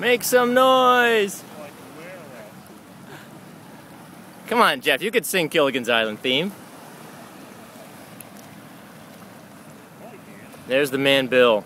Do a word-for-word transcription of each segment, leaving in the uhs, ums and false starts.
Make some noise! Come on, Jeff, you could sing Gilligan's Island theme. There's the man, Bill.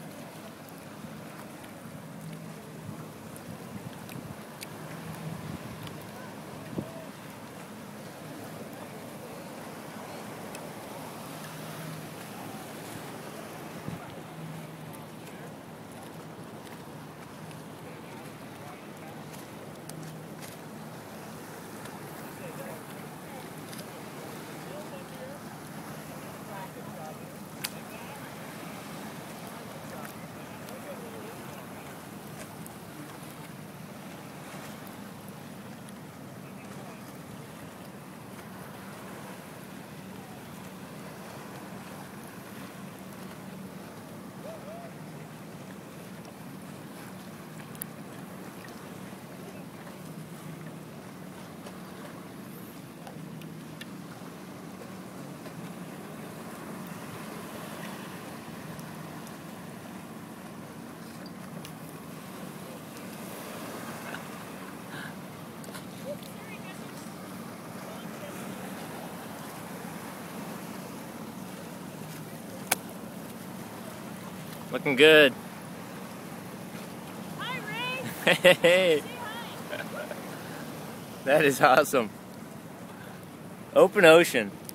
Looking good. Hi, Ray. Hey. That is awesome. Open ocean.